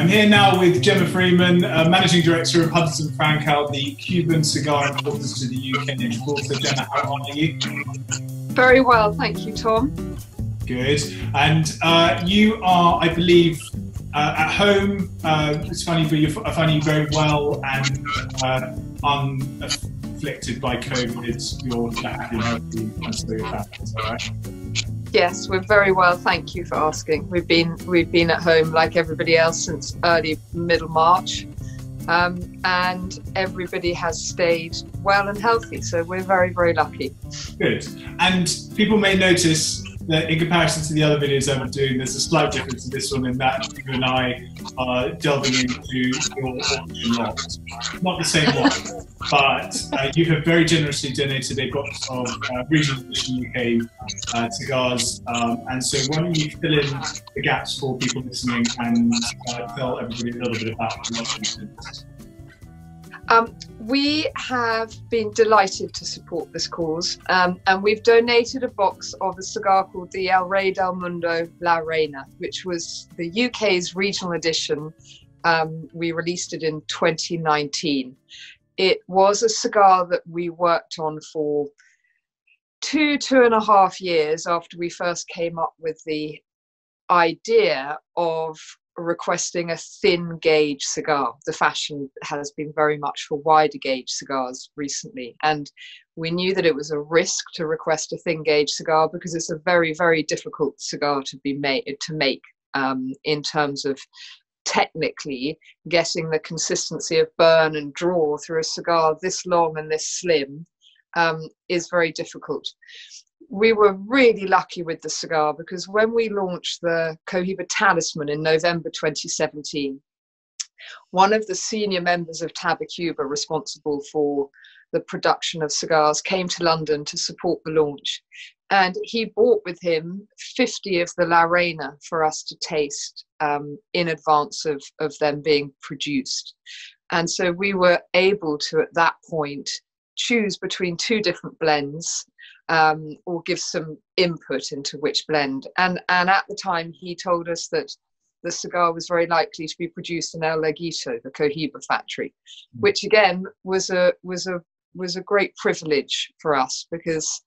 I'm here now with Gemma Freeman, Managing Director of Hudson Francal, the Cuban cigar importers to the UK exporter. So Gemma, how are you? Very well, thank you, Tom. Good. And you are, I believe, at home. It's funny, but you're finding very well and unafflicted by COVID. You're happy and so you're back, is that right? Yes, we're very well, thank you for asking. We've been at home like everybody else since middle March, and everybody has stayed well and healthy, so we're very, very lucky. Good. And people may notice that in comparison to the other videos I've been doing, there's a slight difference in this one in that you and I are delving into your auction lot. Not the same one, but you have very generously donated a box of regional edition UK cigars, and so why don't you fill in the gaps for people listening and tell everybody a little bit about the auction. We have been delighted to support this cause, and we've donated a box of a cigar called the El Rey del Mundo La Reina, which was the UK's regional edition. We released it in 2019. It was a cigar that we worked on for two and a half years after we first came up with the idea of requesting a thin gauge cigar. The fashion has been very much for wider gauge cigars recently, and we knew that it was a risk to request a thin gauge cigar because it's a very, very difficult cigar to be made, to make, in terms of technically getting the consistency of burn and draw through a cigar this long and this slim is very difficult. We were really lucky with the cigar because when we launched the Cohiba Talisman in November 2017, one of the senior members of Tabacuba responsible for the production of cigars came to London to support the launch, and he brought with him 50 of the La Reina for us to taste in advance of them being produced. And so we were able to, at that point, choose between two different blends, or give some input into which blend. And at the time, he told us that the cigar was very likely to be produced in El Laguito, the Cohiba factory, which again was a great privilege for us because,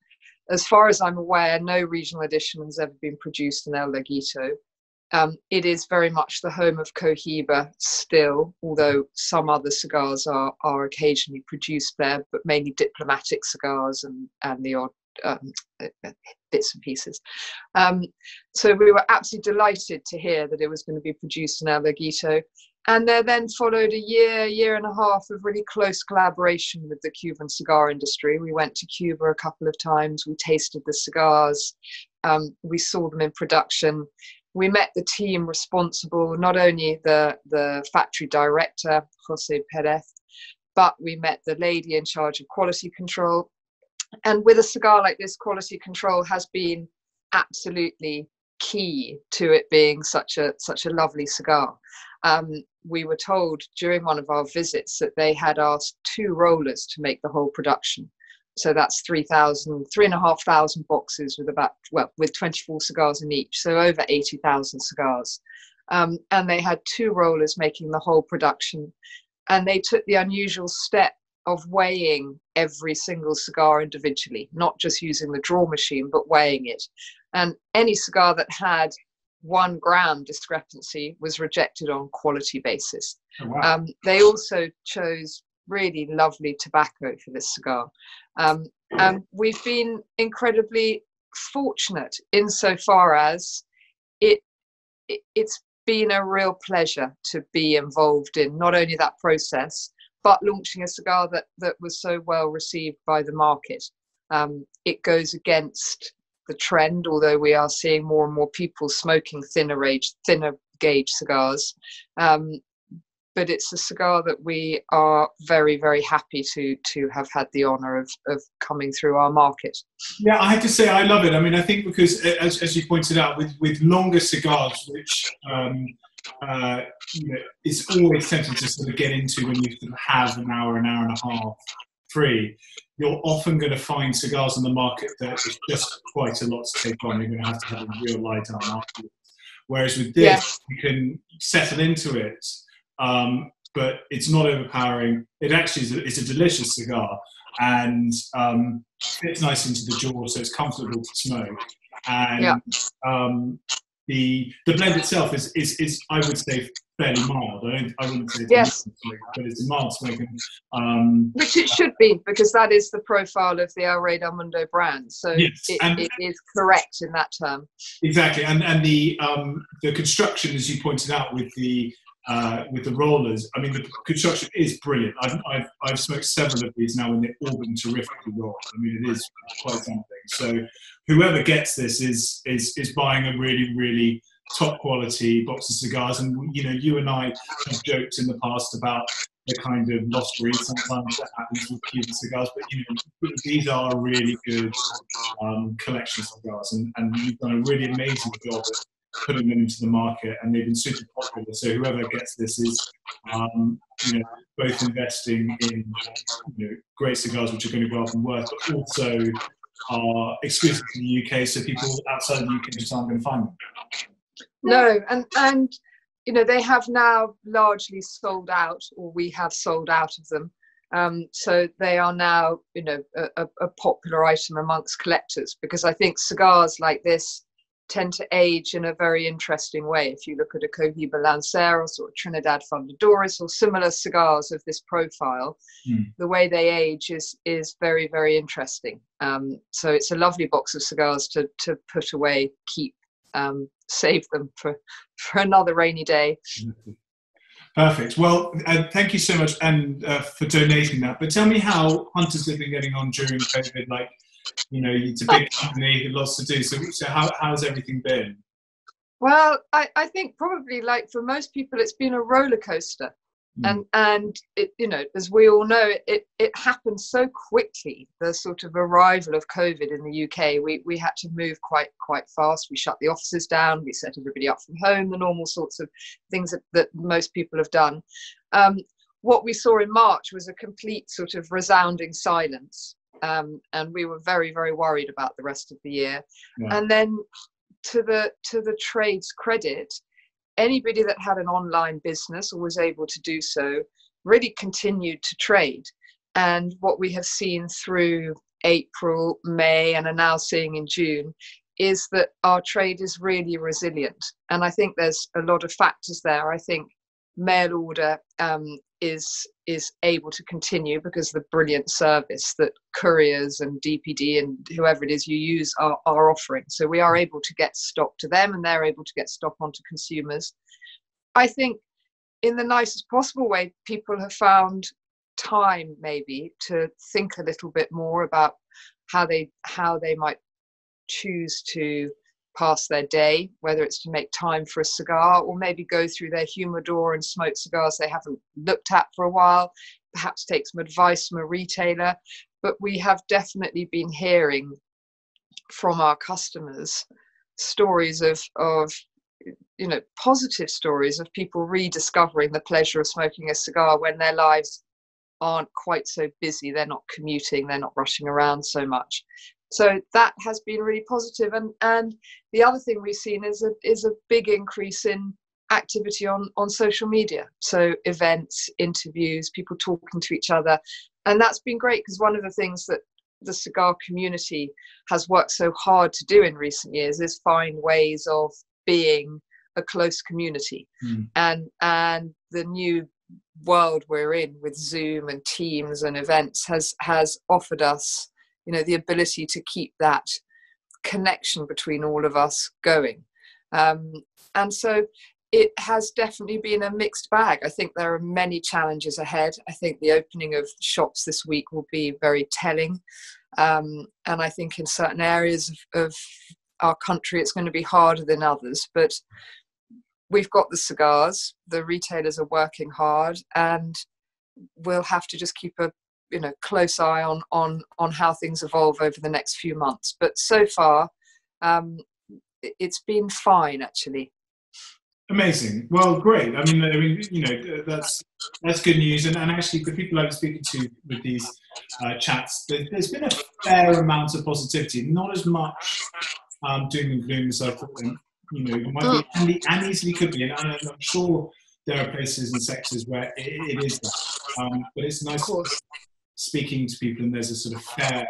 as far as I'm aware, no regional edition has ever been produced in El Laguito. It is very much the home of Cohiba still, although some other cigars are occasionally produced there, but mainly diplomatic cigars and the odd bits and pieces. So we were absolutely delighted to hear that it was going to be produced in El Laguito. And there then followed a year and a half of really close collaboration with the Cuban cigar industry. We went to Cuba a couple of times, we tasted the cigars, we saw them in production. We met the team responsible, not only the factory director, Jose Perez, but we met the lady in charge of quality control. And with a cigar like this, quality control has been absolutely key to it being such a lovely cigar. We were told during one of our visits that they had asked 2 rollers to make the whole production. So that's 3,500 boxes with with 24 cigars in each, so over 80,000 cigars. And they had 2 rollers making the whole production. And they took the unusual step of weighing every single cigar individually, not just using the draw machine, but weighing it. And any cigar that had 1 gram discrepancy was rejected on quality basis. Oh, wow. They also chose really lovely tobacco for this cigar. And we've been incredibly fortunate insofar as it's been a real pleasure to be involved in not only that process, but launching a cigar that was so well received by the market. It goes against the trend, although we are seeing more and more people smoking thinner gauge cigars. But it's a cigar that we are very, very happy to have had the honour of coming through our market. Yeah, I have to say I love it. I mean, I think because, as you pointed out, with longer cigars, which is always tempting to sort of get into when you have an hour and a half free, you're often going to find cigars on the market that is just quite a lot to take on. You're going to have a real light on afterwards. Whereas with this, you can settle into it, but it's not overpowering. It actually is it's a delicious cigar, and fits nice into the jaw, so it's comfortable to smoke. And the blend itself is I would say fairly mild. I wouldn't say it's a mild smoke, but it's a mild smoke. Which it should be, because that is the profile of the El Rey del Mundo brand. So it is correct in that term. Exactly, and the construction, as you pointed out, with the rollers, I mean, the construction is brilliant. I've smoked several of these now, and they've all been terrifically rolled. I mean, it is quite something. So whoever gets this is buying a really, really top quality box of cigars. And you know, you and I have joked in the past about the kind of lost breed sometimes that happens with Cuban cigars, but you know, these are really good collection cigars, and you've done a really amazing job at putting them into the market, and they've been super popular. So whoever gets this is, you know, both investing in great cigars which are going to go up in worth, but also are exclusive to the UK, so people outside the UK just aren't going to find them. No, and you know, they have now largely sold out, or we have sold out of them. So they are now, you know, a popular item amongst collectors, because I think cigars like this tend to age in a very interesting way. If you look at a Cohiba Lanceros or Trinidad Fundadores or similar cigars of this profile, the way they age is very, very interesting. So it's a lovely box of cigars to put away, keep, save them for another rainy day. Perfect. Well, thank you so much, and for donating that. But tell me how hunters have been getting on during COVID. Like, you know, it's a big company, lots to do. So how's everything been? Well, I think probably like for most people, it's been a roller coaster, and it, you know, as we all know, it happened so quickly. The sort of arrival of COVID in the UK, we had to move quite fast. We shut the offices down. We set everybody up from home. The normal sorts of things that most people have done. What we saw in March was a complete sort of resounding silence. And we were very, very worried about the rest of the year. Yeah. And then to the trade's credit, anybody that had an online business or was able to do so really continued to trade. And what we have seen through April, May, and are now seeing in June is that our trade is really resilient. And I think there's a lot of factors there. I think mail order is able to continue because of the brilliant service that couriers and DPD and whoever it is you use are offering. So we are able to get stock to them, and they're able to get stock onto consumers. I think in the nicest possible way, people have found time maybe to think a little bit more about how they might choose to pass their day, whether it's to make time for a cigar or maybe go through their humidor and smoke cigars they haven't looked at for a while, perhaps take some advice from a retailer. But we have definitely been hearing from our customers stories of you know, positive stories of people rediscovering the pleasure of smoking a cigar when their lives aren't quite so busy, they're not commuting, they're not rushing around so much. So that has been really positive. And the other thing we've seen is a big increase in activity on social media. So events, interviews, people talking to each other. And that's been great, because one of the things that the cigar community has worked so hard to do in recent years is find ways of being a close community. And the new world we're in with Zoom and Teams and events has offered us, you know, the ability to keep that connection between all of us going. And so it has definitely been a mixed bag. I think there are many challenges ahead. I think the opening of shops this week will be very telling. And I think in certain areas of our country, it's going to be harder than others. But we've got the cigars, the retailers are working hard, and we'll have to just keep a close eye on how things evolve over the next few months. But so far, it's been fine, actually. Amazing. Well, great. I mean, you know, that's good news. And actually, the people I've been speaking to with these chats, there's been a fair amount of positivity. Not as much doom and gloom as I thought You know, it might be, and easily could be, and I'm sure there are places and sectors where it is that. But it's nice speaking to people, and there's a sort of fair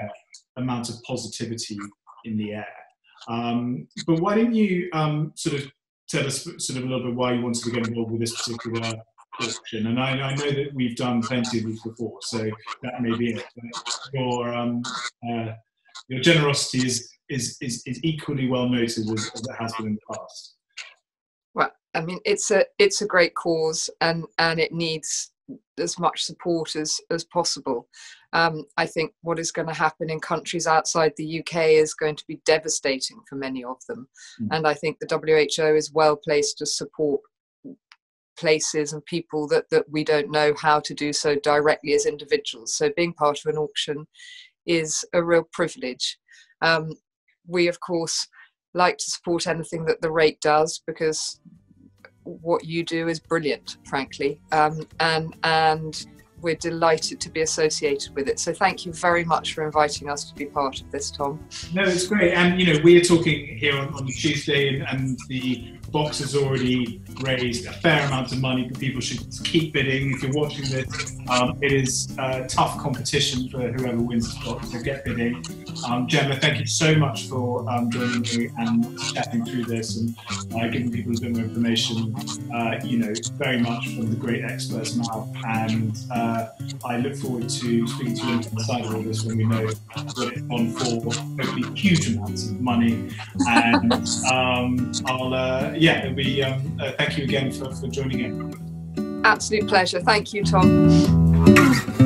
amount of positivity in the air. But why don't you sort of tell us sort of a little bit why you wanted to get involved with this particular auction? And I know that we've done plenty of these before, so that may be it. But your generosity is equally well noted as it has been in the past. Well, I mean, it's a great cause, and it needs as much support as possible. I think what is going to happen in countries outside the UK is going to be devastating for many of them. And I think the WHO is well placed to support places and people that we don't know how to do so directly as individuals. So being part of an auction is a real privilege. We, of course, like to support anything that the rate does, because what you do is brilliant, frankly, and we're delighted to be associated with it. So thank you very much for inviting us to be part of this, Tom. No, it's great. And, you know, we're talking here on Tuesday, and the box has already raised a fair amount of money, but people should keep bidding. If you're watching this, it is tough competition for whoever wins the box, so get bidding. Gemma, thank you so much for joining me and chatting through this and giving people a bit more information, you know, very much from the great expert's mouth. And I look forward to speaking to you inside of all this when we know what it's gone for, hopefully huge amounts of money. And I'll, yeah, it'll be, thank you again for joining in. Absolute pleasure. Thank you, Tom.